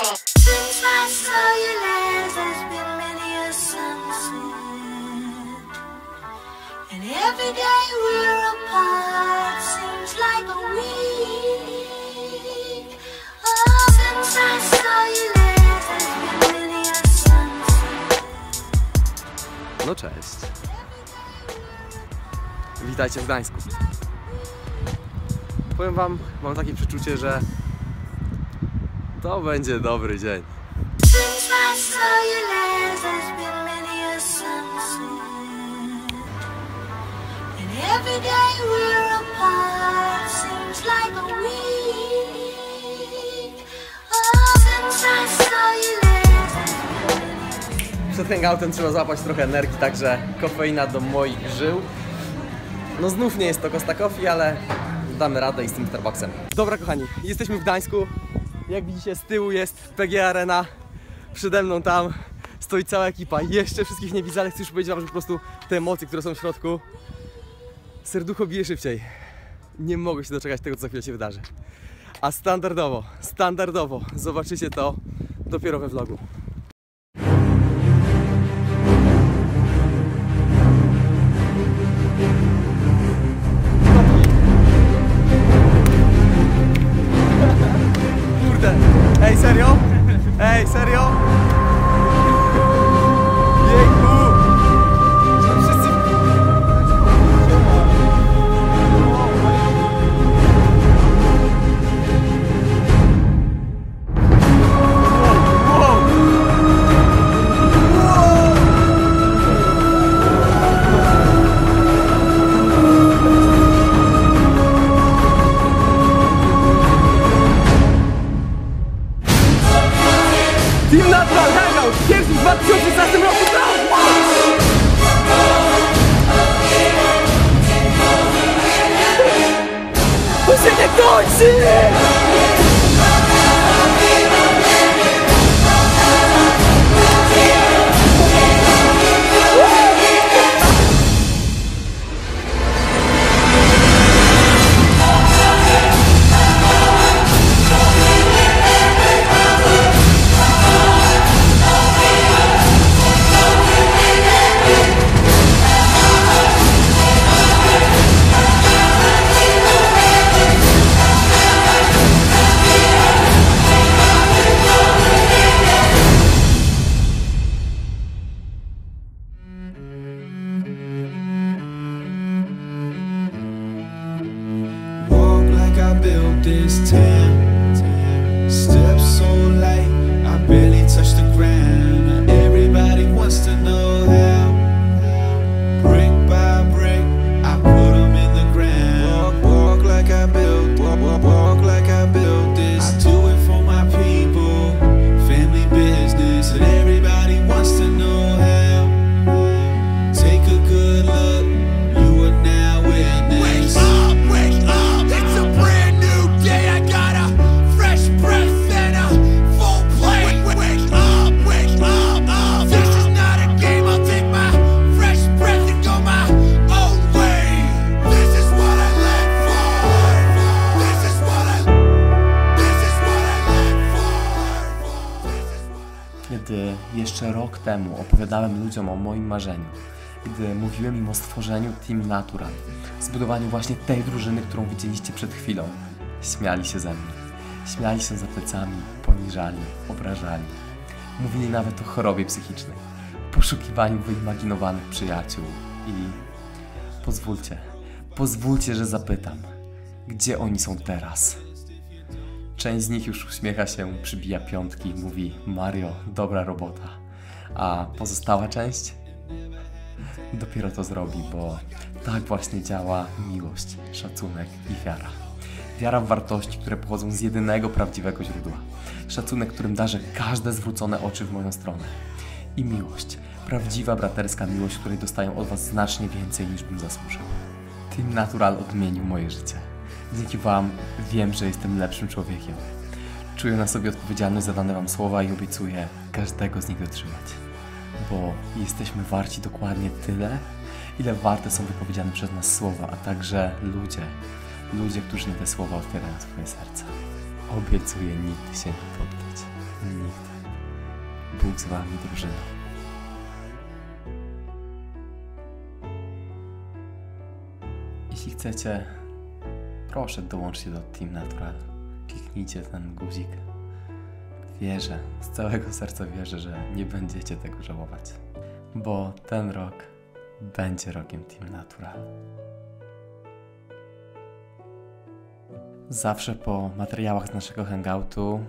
Since I saw you last, there's been many a sunset, and every day we're apart seems like a week. Oh, since I saw you last, there's been many a sunset. No cześć. Witajcie w Gdańsku. Powiem wam, mam takie przeczucie, że to będzie dobry dzień. Przed hangoutem trzeba złapać trochę energii, także kofeina do moich żył. No znów nie jest to Costa Coffee, ale damy radę i z tym Starbucksem. Dobra kochani, jesteśmy w Gdańsku. Jak widzicie, z tyłu jest PG Arena, przede mną tam stoi cała ekipa. Jeszcze wszystkich nie widzę, ale chcę już powiedzieć wam, że po prostu te emocje, które są w środku, serducho bije szybciej. Nie mogę się doczekać tego, co za chwilę się wydarzy. A standardowo zobaczycie to dopiero we vlogu. Ej, serio? Ej, serio? Jejku! Wszyscy... Team Natural hangout! Pierwszy w 2016 roku! To się nie kończy! Kiedy jeszcze rok temu opowiadałem ludziom o moim marzeniu, gdy mówiłem im o stworzeniu Team Natura, zbudowaniu właśnie tej drużyny, którą widzieliście przed chwilą, śmiali się ze mnie, śmiali się za plecami, poniżali, obrażali. Mówili nawet o chorobie psychicznej, poszukiwaniu wyimaginowanych przyjaciół i... Pozwólcie, że zapytam, gdzie oni są teraz? Część z nich już uśmiecha się, przybija piątki i mówi: Mario, dobra robota. A pozostała część? Dopiero to zrobi, bo tak właśnie działa miłość, szacunek i wiara. Wiara w wartości, które pochodzą z jedynego prawdziwego źródła. Szacunek, którym darzę każde zwrócone oczy w moją stronę. I miłość, prawdziwa braterska miłość, której dostaję od was znacznie więcej, niż bym zasłużył. Team Natural odmienił moje życie. Dzięki wam wiem, że jestem lepszym człowiekiem. Czuję na sobie odpowiedzialność za dane wam słowa i obiecuję każdego z nich dotrzymać. Bo jesteśmy warci dokładnie tyle, ile warte są wypowiedziane przez nas słowa, a także ludzie, którzy na te słowa otwierają swoje serca. Obiecuję nigdy się nie poddać. Bóg z wami, drużyno. Jeśli chcecie, proszę dołączcie do Team Natural. Kliknijcie ten guzik. Wierzę, z całego serca wierzę, że nie będziecie tego żałować, bo ten rok będzie rokiem Team Natural. Zawsze po materiałach z naszego hangoutu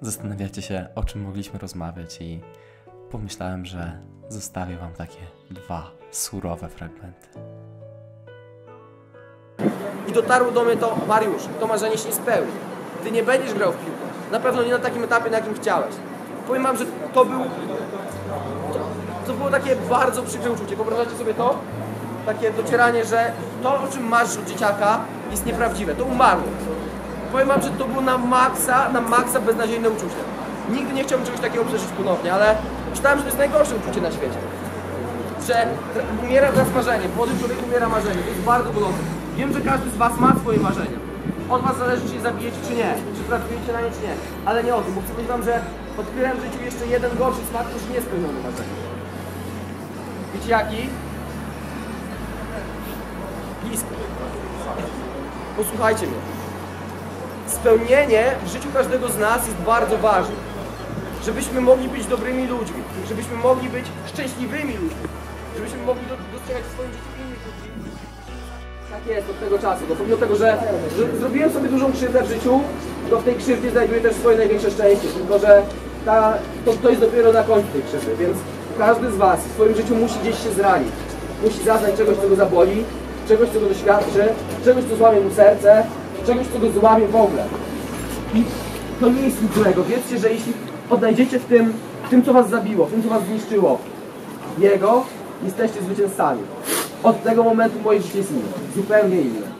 zastanawiacie się, o czym mogliśmy rozmawiać, i pomyślałem, że zostawię wam takie dwa surowe fragmenty. I dotarło do mnie to: Mariusz, to marzenie się nie spełni. Ty nie będziesz grał w piłkę. Na pewno nie na takim etapie, na jakim chciałeś. Powiem wam, że to było takie bardzo przykre uczucie. Wyobrażacie sobie to? Takie docieranie, że to, o czym marzysz od dzieciaka, jest nieprawdziwe. To umarło. Powiem wam, że to było na maksa beznadziejne uczucie. Nigdy nie chciałbym czegoś takiego przeżyć ponownie, ale myślałem, że to jest najgorsze uczucie na świecie. Że umiera teraz marzenie, młody człowiek umiera marzenie. To jest bardzo bolące. Wiem, że każdy z was ma swoje marzenie. Od was zależy, czy je zabijecie, czy nie. Czy pracujecie na nie, czy nie. Ale nie o tym, bo chcę powiedzieć wam, że odkryłem w życiu jeszcze jeden gorszy smak, już nie spełniony marzenie. Wiecie jaki? Blisko. Posłuchajcie mnie. Spełnienie w życiu każdego z nas jest bardzo ważne. Żebyśmy mogli być dobrymi ludźmi. Żebyśmy mogli być szczęśliwymi ludźmi. Żebyśmy mogli dostrzegać w swoim życiu innych ludzi. Tak jest od tego czasu. No, pomimo tego, że zrobiłem sobie dużą krzywdę w życiu, to w tej krzywdzie znajduję też swoje największe szczęście. Tylko że to jest dopiero na końcu tej krzywdy. Więc każdy z was w swoim życiu musi gdzieś się zranić. Musi zaznać czegoś, co go zaboli, czegoś, co go doświadczy, czegoś, co złamie mu serce, czegoś, co go złamie w ogóle. I to nie jest nic złego. Wiedzcie, że jeśli odnajdziecie w tym, co was zabiło, w tym, co was zniszczyło, jesteście zwycięzcami. Od tego momentu moje życie jest inne. Zupełnie inne.